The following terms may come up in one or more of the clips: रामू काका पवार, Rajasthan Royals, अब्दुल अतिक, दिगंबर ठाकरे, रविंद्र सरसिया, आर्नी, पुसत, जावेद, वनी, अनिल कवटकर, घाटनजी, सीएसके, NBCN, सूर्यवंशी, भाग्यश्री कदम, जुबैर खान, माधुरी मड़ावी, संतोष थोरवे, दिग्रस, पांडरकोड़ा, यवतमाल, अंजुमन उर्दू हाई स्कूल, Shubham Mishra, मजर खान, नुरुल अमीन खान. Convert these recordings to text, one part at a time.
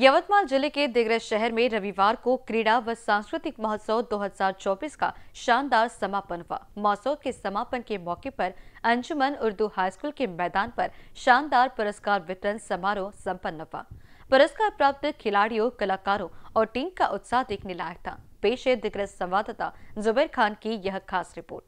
यवतमाल जिले के दिग्रस शहर में रविवार को क्रीड़ा व सांस्कृतिक महोत्सव 2024 का शानदार समापन हुआ। महोत्सव के समापन के मौके पर अंजुमन उर्दू हाई स्कूल के मैदान पर शानदार पुरस्कार वितरण समारोह संपन्न हुआ। पुरस्कार प्राप्त खिलाड़ियों, कलाकारों और टीम का उत्साह देखने लायक था। पेश है दिग्रस संवाददाता जुबैर खान की यह खास रिपोर्ट।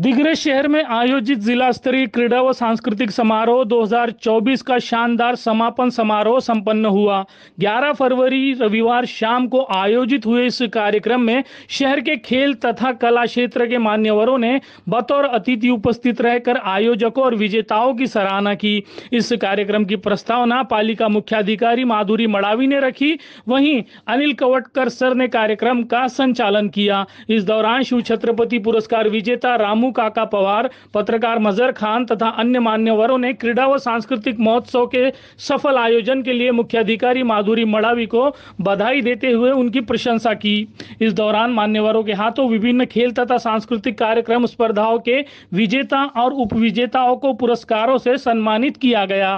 दिग्रस शहर में आयोजित जिला स्तरीय क्रीड़ा व सांस्कृतिक समारोह 2024 का शानदार समापन समारोह संपन्न हुआ। 11 फरवरी रविवार शाम को आयोजित हुए इस कार्यक्रम में शहर के खेल तथा कला क्षेत्र के मान्यवरों ने बतौर अतिथि उपस्थित रहकर आयोजकों और विजेताओं की सराहना की। इस कार्यक्रम की प्रस्तावना पालिका मुख्याधिकारी माधुरी मड़ावी ने रखी, वहीं अनिल कवटकर सर ने कार्यक्रम का संचालन किया। इस दौरान शिव छत्रपति पुरस्कार विजेता रामू काका पवार, पत्रकार मजर खान तथा अन्य मान्यवरों ने क्रीड़ा व सांस्कृतिक महोत्सव के सफल आयोजन के लिए मुख्याधिकारी माधुरी मड़ावी को बधाई देते हुए उनकी प्रशंसा की। इस दौरान मान्यवरों के हाथों विभिन्न खेल तथा सांस्कृतिक कार्यक्रम स्पर्धाओं के विजेता और उपविजेताओं को पुरस्कारों से सम्मानित किया गया।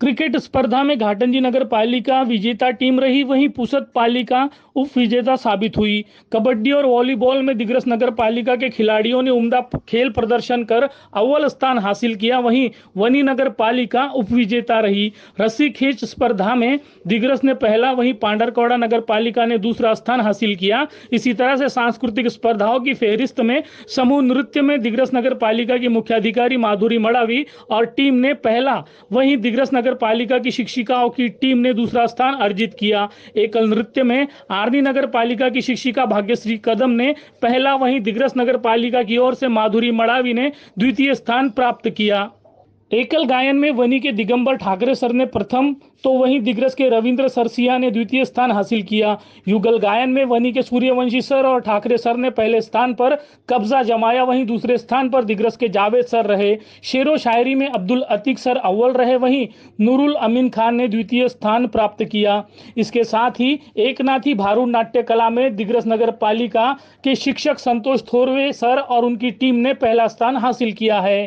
क्रिकेट स्पर्धा में घाटनजी नगर पालिका विजेता टीम रही, वहीं पुसत पालिका उप विजेता साबित हुई। कबड्डी और वॉलीबॉल में दिग्रस नगर पालिका के खिलाड़ियों ने उम्दा खेल प्रदर्शन कर अव्वल स्थान हासिल किया, वहीं वनी नगर पालिका उप विजेता रही। रस्सी खींच स्पर्धा में दिग्रस ने पहला, वहीं पांडरकोड़ा नगर पालिका ने दूसरा स्थान हासिल किया। इसी तरह से सांस्कृतिक स्पर्धाओं की फेहरिस्त में समूह नृत्य में दिग्रस नगर पालिका की मुख्याधिकारी माधुरी मड़ावी और टीम ने पहला, वहीं दिग्रस नगर पालिका की शिक्षिकाओं की टीम ने दूसरा स्थान अर्जित किया। एकल नृत्य में आर्नी नगर पालिका की शिक्षिका भाग्यश्री कदम ने पहला, वहीं दिग्रस नगर पालिका की ओर से माधुरी मड़ावी ने द्वितीय स्थान प्राप्त किया। एकल गायन में वनी के दिगंबर ठाकरे सर ने प्रथम, तो वहीं दिग्रस के रविंद्र सरसिया ने द्वितीय स्थान हासिल किया। युगल गायन में वनी के सूर्यवंशी सर और ठाकरे सर ने पहले स्थान पर कब्जा जमाया, वहीं दूसरे स्थान पर दिग्रस के जावेद सर रहे। शेरो शायरी में अब्दुल अतिक सर अव्वल रहे, वहीं नुरुल अमीन खान ने द्वितीय स्थान प्राप्त किया। इसके साथ ही एकनाथी भारू नाट्य कला में दिग्रस नगर पालिका के शिक्षक संतोष थोरवे सर और उनकी टीम ने पहला स्थान हासिल किया है।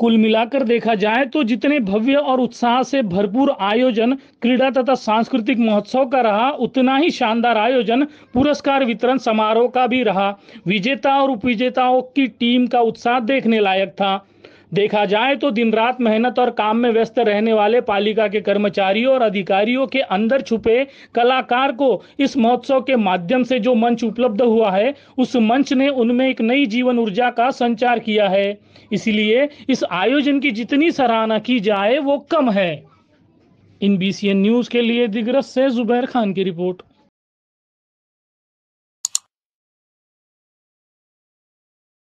कुल मिलाकर देखा जाए तो जितने भव्य और उत्साह से भरपूर आयोजन क्रीड़ा तथा सांस्कृतिक महोत्सव का रहा, उतना ही शानदार आयोजन पुरस्कार वितरण समारोह का भी रहा। विजेता और उपविजेताओं की टीम का उत्साह देखने लायक था। देखा जाए तो दिन रात मेहनत और काम में व्यस्त रहने वाले पालिका के कर्मचारियों और अधिकारियों के अंदर छुपे कलाकार को इस महोत्सव के माध्यम से जो मंच उपलब्ध हुआ है, उस मंच ने उनमें एक नई जीवन ऊर्जा का संचार किया है। इसलिए इस आयोजन की जितनी सराहना की जाए वो कम है। NBCN न्यूज़ के लिए दिग्रस से जुबैर खान की रिपोर्ट।